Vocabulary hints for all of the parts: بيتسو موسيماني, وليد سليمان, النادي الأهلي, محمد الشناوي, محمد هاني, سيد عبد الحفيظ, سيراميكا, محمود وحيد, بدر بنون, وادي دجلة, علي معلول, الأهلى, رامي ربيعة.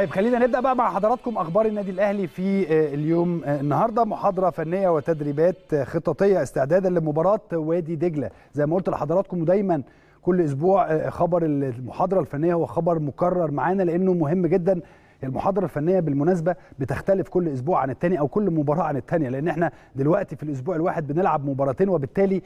طيب خلينا نبدا بقى مع حضراتكم اخبار النادي الاهلي في اليوم النهارده. محاضره فنيه وتدريبات خططيه استعدادا لمباراه وادي دجله. زي ما قلت لحضراتكم دايما كل اسبوع خبر المحاضره الفنيه هو خبر مكرر معانا لانه مهم جدا. المحاضره الفنيه بالمناسبه بتختلف كل اسبوع عن الثاني او كل مباراه عن الثانيه، لان احنا دلوقتي في الاسبوع الواحد بنلعب مباراتين، وبالتالي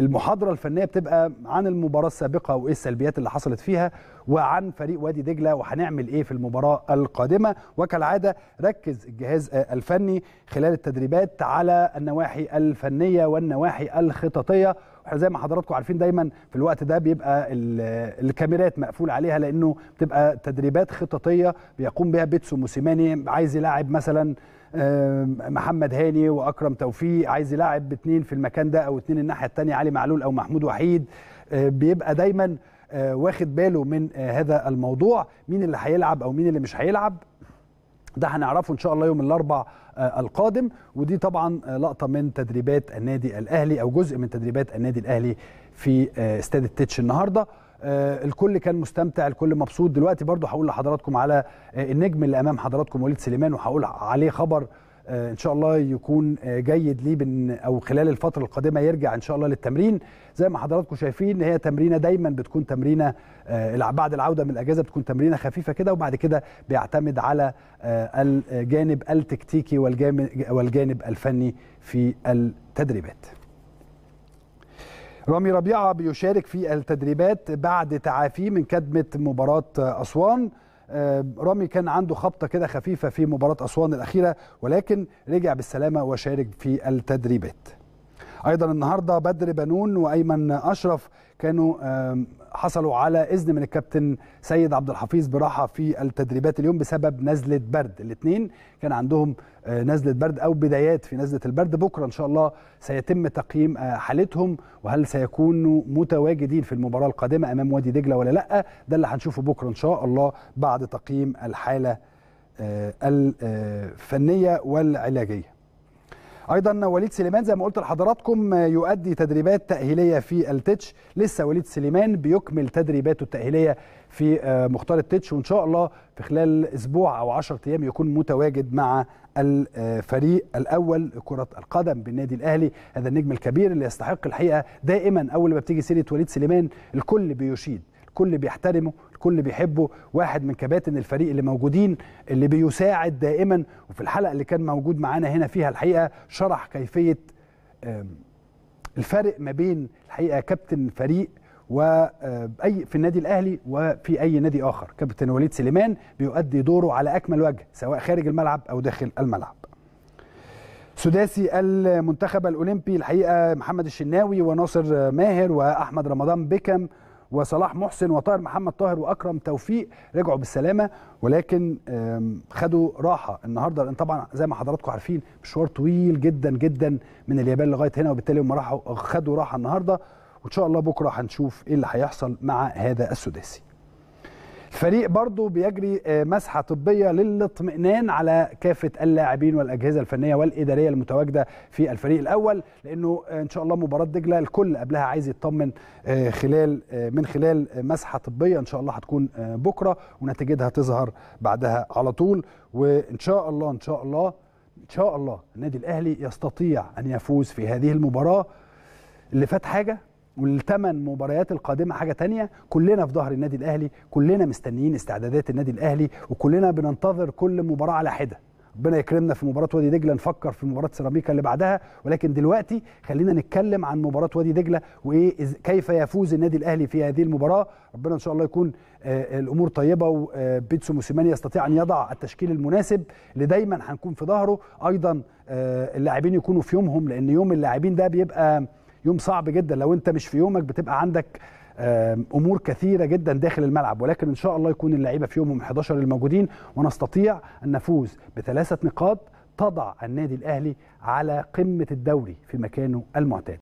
المحاضره الفنيه بتبقى عن المباراه السابقه وايه السلبيات اللي حصلت فيها وعن فريق وادي دجله وهنعمل ايه في المباراه القادمه. وكالعاده ركز الجهاز الفني خلال التدريبات على النواحي الفنيه والنواحي الخططيه. زي ما حضراتكم عارفين دايما في الوقت ده بيبقى الكاميرات مقفول عليها لانه بتبقى تدريبات خططيه بيقوم بها بيتسو موسيماني. عايز يلاعب مثلا محمد هاني واكرم توفيق، عايز يلاعب باثنين في المكان ده او اثنين الناحيه الثانيه، علي معلول او محمود وحيد. بيبقى دايما واخد باله من هذا الموضوع، مين اللي هيلعب او مين اللي مش هيلعب ده هنعرفه ان شاء الله يوم الاربع القادم. ودي طبعا لقطه من تدريبات النادي الاهلي او جزء من تدريبات النادي الاهلي في استاد التتش النهارده. الكل كان مستمتع، الكل مبسوط. دلوقتي برضو هقول لحضراتكم على النجم اللي امام حضراتكم وليد سليمان، وهقول عليه خبر ان شاء الله يكون جيد ليه او خلال الفتره القادمه يرجع ان شاء الله للتمرين. زي ما حضراتكم شايفين هي تمرينه دايما بتكون تمرينه بعد العوده من الاجازه، بتكون تمرينه خفيفه كده، وبعد كده بيعتمد على الجانب التكتيكي والجانب الفني في التدريبات. رامي ربيعة بيشارك في التدريبات بعد تعافيه من كدمة مباراة أسوان. رامي كان عنده خبطة كده خفيفة في مباراة أسوان الأخيرة، ولكن رجع بالسلامة وشارك في التدريبات. أيضا النهاردة بدر بنون وأيمن أشرف كانوا حصلوا على إذن من الكابتن سيد عبد الحفيظ براحة في التدريبات اليوم بسبب نزلة برد. الاثنين كان عندهم نزلة برد أو بدايات في نزلة البرد. بكرة إن شاء الله سيتم تقييم حالتهم وهل سيكونوا متواجدين في المباراة القادمة أمام وادي دجلة ولا لأ. ده اللي هنشوفه بكرة إن شاء الله بعد تقييم الحالة الفنية والعلاجية. ايضا وليد سليمان زي ما قلت لحضراتكم يؤدي تدريبات تاهيليه في التتش. لسه وليد سليمان بيكمل تدريباته التاهيليه في مختار التتش، وان شاء الله في خلال اسبوع او 10 ايام يكون متواجد مع الفريق الاول كره القدم بالنادي الاهلي. هذا النجم الكبير اللي يستحق الحقيقه دائما اول ما بتيجي سيره وليد سليمان الكل بيشيد، الكل بيحترمه، الكل بيحبه. واحد من كباتن الفريق اللي موجودين اللي بيساعد دائما. وفي الحلقه اللي كان موجود معانا هنا فيها الحقيقه شرح كيفيه الفرق ما بين الحقيقه كابتن فريق واي في النادي الاهلي وفي اي نادي اخر. كابتن وليد سليمان بيؤدي دوره على اكمل وجه سواء خارج الملعب او داخل الملعب. سداسي المنتخب الاولمبي الحقيقه محمد الشناوي وناصر ماهر واحمد رمضان بكم وصلاح محسن وطاهر محمد طاهر واكرم توفيق رجعوا بالسلامه، ولكن خدوا راحه النهارده لان طبعا زي ما حضراتكم عارفين مشوار طويل جدا جدا من اليابان لغايه هنا، وبالتالي هم راحوا خدوا راحه النهارده. وان شاء الله بكره هنشوف ايه اللي هيحصل مع هذا السداسي. الفريق برضه بيجري مسحه طبيه للاطمئنان على كافه اللاعبين والاجهزه الفنيه والاداريه المتواجده في الفريق الاول، لانه ان شاء الله مباراه دجله الكل قبلها عايز يطمن من خلال مسحه طبيه ان شاء الله هتكون بكره ونتيجتها تظهر بعدها على طول. وان شاء الله ان شاء الله ان شاء الله النادي الاهلي يستطيع ان يفوز في هذه المباراه. اللي فات حاجه والثمان مباريات القادمه حاجه تانية. كلنا في ظهر النادي الاهلي، كلنا مستنيين استعدادات النادي الاهلي، وكلنا بننتظر كل مباراه على حده. ربنا يكرمنا في مباراه وادي دجله نفكر في مباراه سيراميكا اللي بعدها، ولكن دلوقتي خلينا نتكلم عن مباراه وادي دجله وايه كيف يفوز النادي الاهلي في هذه المباراه. ربنا ان شاء الله يكون الامور طيبه وبيتسو موسيماني يستطيع ان يضع التشكيل المناسب اللي دايما هنكون في ظهره. ايضا اللاعبين يكونوا في يومهم، لان يوم اللاعبين ده بيبقى يوم صعب جدا. لو انت مش في يومك بتبقى عندك امور كثيره جدا داخل الملعب، ولكن ان شاء الله يكون اللعيبه في يومهم 11 الموجودين ونستطيع ان نفوز ب3 نقاط تضع النادي الاهلي على قمه الدوري في مكانه المعتاد.